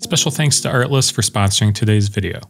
Special thanks to Artlist for sponsoring today's video.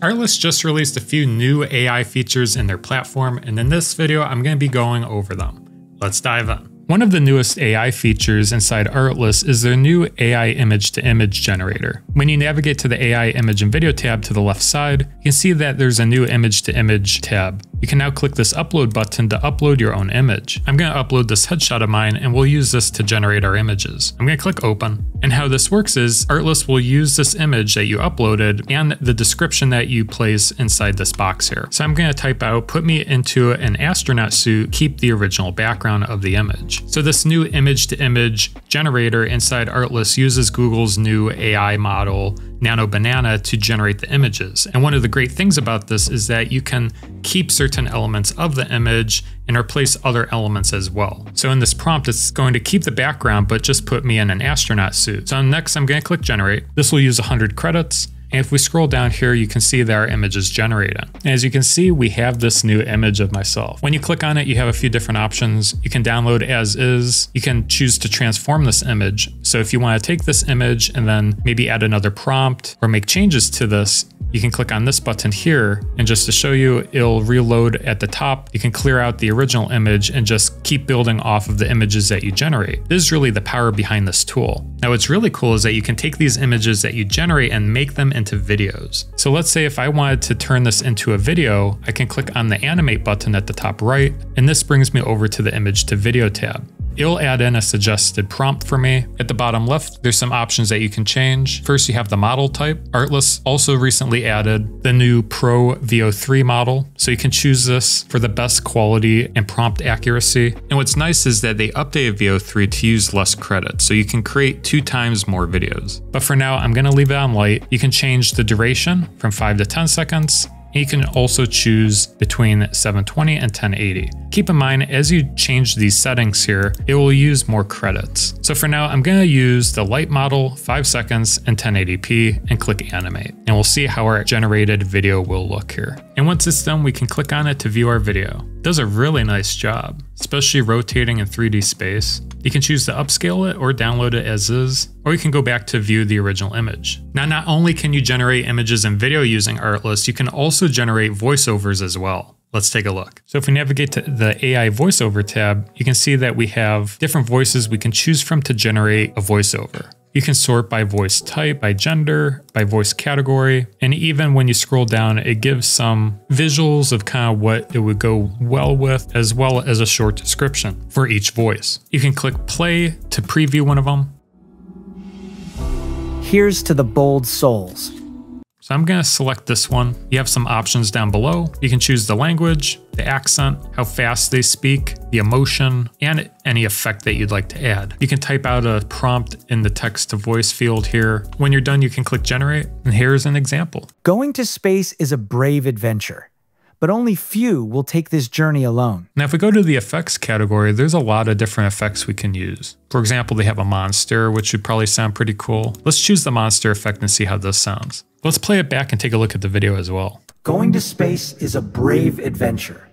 Artlist just released a few new AI features in their platform, and in this video I'm going to be going over them. Let's dive in. One of the newest AI features inside Artlist is their new AI image-to-image generator. When you navigate to the AI image and video tab to the left side, you can see that there's a new image-to-image tab. You can now click this upload button to upload your own image. I'm going to upload this headshot of mine, and we'll use this to generate our images. I'm going to click open. And how this works is Artlist will use this image that you uploaded and the description that you place inside this box here. So I'm going to type out, put me into an astronaut suit, keep the original background of the image. So this new image-to-image generator inside Artlist uses Google's new AI model, Nano Banana, to generate the images. And one of the great things about this is that you can keep certain elements of the image and replace other elements as well. So in this prompt, it's going to keep the background, but just put me in an astronaut suit. So next, I'm going to click generate. This will use 100 credits. And if we scroll down here, you can see that our image is generated. As you can see, we have this new image of myself. When you click on it, you have a few different options. You can download as is. You can choose to transform this image. So if you want to take this image and then maybe add another prompt or make changes to this, you can click on this button here, and just to show you, it'll reload at the top. You can clear out the original image and just keep building off of the images that you generate. This is really the power behind this tool. Now, what's really cool is that you can take these images that you generate and make them into videos. So let's say if I wanted to turn this into a video, I can click on the animate button at the top right, and this brings me over to the image to video tab. It'll add in a suggested prompt for me. At the bottom left, there's some options that you can change. First, you have the model type. Artlist also recently added the new Pro VO3 model, so you can choose this for the best quality and prompt accuracy. And what's nice is that they updated VO3 to use less credits, so you can create 2 times more videos. But for now, I'm gonna leave it on light. You can change the duration from 5 to 10 seconds. You can also choose between 720 and 1080. Keep in mind, as you change these settings here, it will use more credits. So for now, I'm gonna use the light model, 5 seconds and 1080p, and click animate. And we'll see how our generated video will look here. And once it's done, we can click on it to view our video. It does a really nice job, especially rotating in 3D space. You can choose to upscale it or download it as is, or you can go back to view the original image. Now, not only can you generate images and video using Artlist, you can also generate voiceovers as well. Let's take a look. So if we navigate to the AI voiceover tab, you can see that we have different voices we can choose from to generate a voiceover. You can sort by voice type, by gender, by voice category, and even when you scroll down, it gives some visuals of kind of what it would go well with, as well as a short description for each voice. You can click play to preview one of them. Here's to the bold souls. So I'm gonna select this one. You have some options down below. You can choose the language, the accent, how fast they speak, the emotion, and any effect that you'd like to add. You can type out a prompt in the text to voice field here. When you're done, you can click generate, and here's an example. Going to space is a brave adventure, but only few will take this journey alone. Now, if we go to the effects category, there's a lot of different effects we can use. For example, they have a monster, which would probably sound pretty cool. Let's choose the monster effect and see how this sounds. Let's play it back and take a look at the video as well. Going to space is a brave adventure,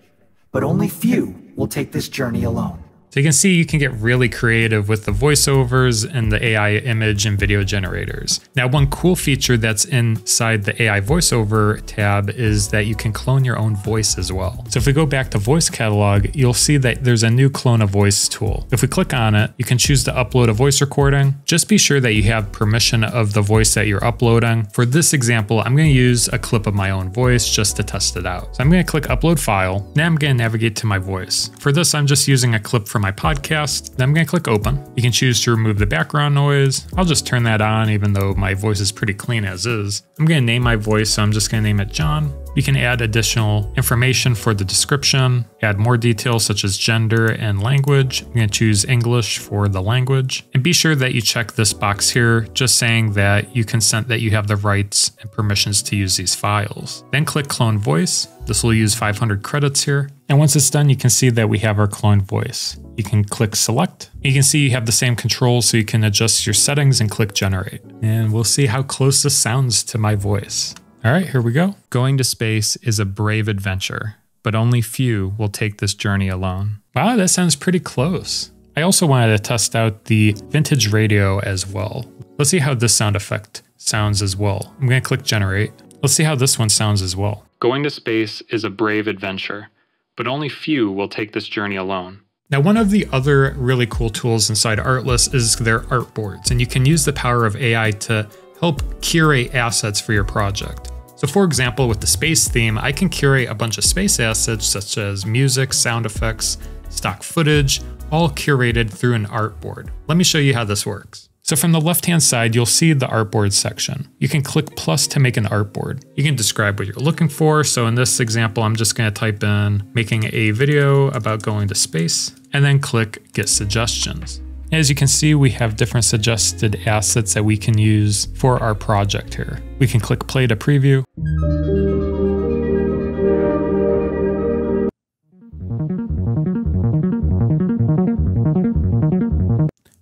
but only few will take this journey alone. So you can see you can get really creative with the voiceovers and the AI image and video generators. Now, one cool feature that's inside the AI voiceover tab is that you can clone your own voice as well. So if we go back to voice catalog, you'll see that there's a new clone a voice tool. If we click on it, you can choose to upload a voice recording. Just be sure that you have permission of the voice that you're uploading. For this example, I'm gonna use a clip of my own voice just to test it out. So I'm gonna click upload file. Now I'm gonna navigate to my voice. For this, I'm just using a clip from my podcast. Then I'm going to click open. You can choose to remove the background noise. I'll just turn that on, even though my voice is pretty clean as is. I'm going to name my voice, so I'm just going to name it John. You can add additional information for the description, add more details such as gender and language. I'm going to choose English for the language. And be sure that you check this box here, just saying that you consent that you have the rights and permissions to use these files. Then click clone voice. This will use 500 credits here. And once it's done, you can see that we have our cloned voice. You can click select. You can see you have the same controls, so you can adjust your settings and click generate. And we'll see how close this sounds to my voice. All right, here we go. Going to space is a brave adventure, but only few will take this journey alone. Wow, that sounds pretty close. I also wanted to test out the vintage radio as well. Let's see how this sound effect sounds as well. I'm going to click generate. Let's see how this one sounds as well. Going to space is a brave adventure, but only few will take this journey alone. Now, one of the other really cool tools inside Artlist is their artboards, and you can use the power of AI to help curate assets for your project. So for example, with the space theme, I can curate a bunch of space assets such as music, sound effects, stock footage, all curated through an artboard. Let me show you how this works. So from the left-hand side, you'll see the artboard section. You can click plus to make an artboard. You can describe what you're looking for. So in this example, I'm just going to type in making a video about going to space and then click get suggestions. As you can see, we have different suggested assets that we can use for our project here. We can click play to preview.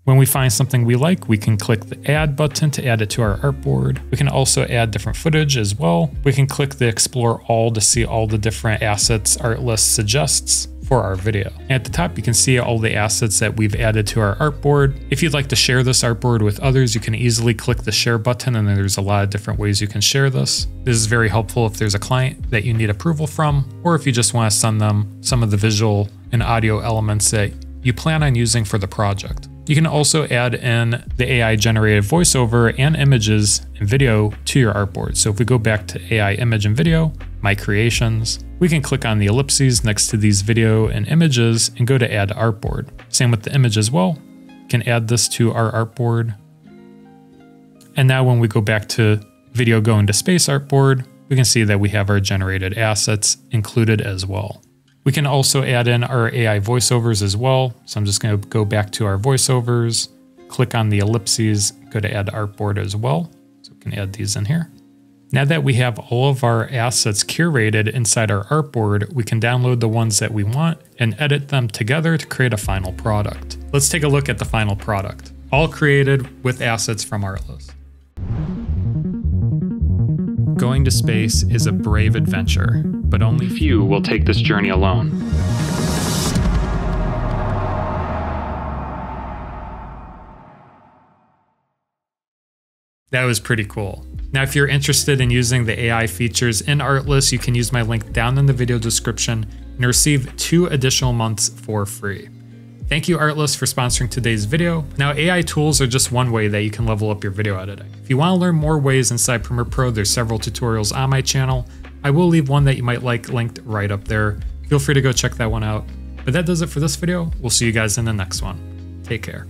When we find something we like, we can click the add button to add it to our artboard. We can also add different footage as well. We can click the explore all to see all the different assets Artlist suggests for our video. And at the top, you can see all the assets that we've added to our artboard. If you'd like to share this artboard with others, you can easily click the share button, and there's a lot of different ways you can share this. This is very helpful if there's a client that you need approval from, or if you just want to send them some of the visual and audio elements that you plan on using for the project. You can also add in the AI generated voiceover and images and video to your artboard. So if we go back to AI image and video, my creations, we can click on the ellipses next to these video and images and go to add artboard. Same with the image as well. You can add this to our artboard. And now when we go back to video going to space artboard, we can see that we have our generated assets included as well. We can also add in our AI voiceovers as well. So I'm just going to go back to our voiceovers, click on the ellipses, go to add artboard as well. So we can add these in here. Now that we have all of our assets curated inside our artboard, we can download the ones that we want and edit them together to create a final product. Let's take a look at the final product, all created with assets from Artlist. Going to space is a brave adventure, but only few will take this journey alone. That was pretty cool. Now, if you're interested in using the AI features in Artlist, you can use my link down in the video description and receive 2 additional months for free. Thank you, Artlist, for sponsoring today's video. Now, AI tools are just one way that you can level up your video editing. If you want to learn more ways inside Premiere Pro, there's several tutorials on my channel. I will leave one that you might like linked right up there. Feel free to go check that one out. But that does it for this video. We'll see you guys in the next one. Take care.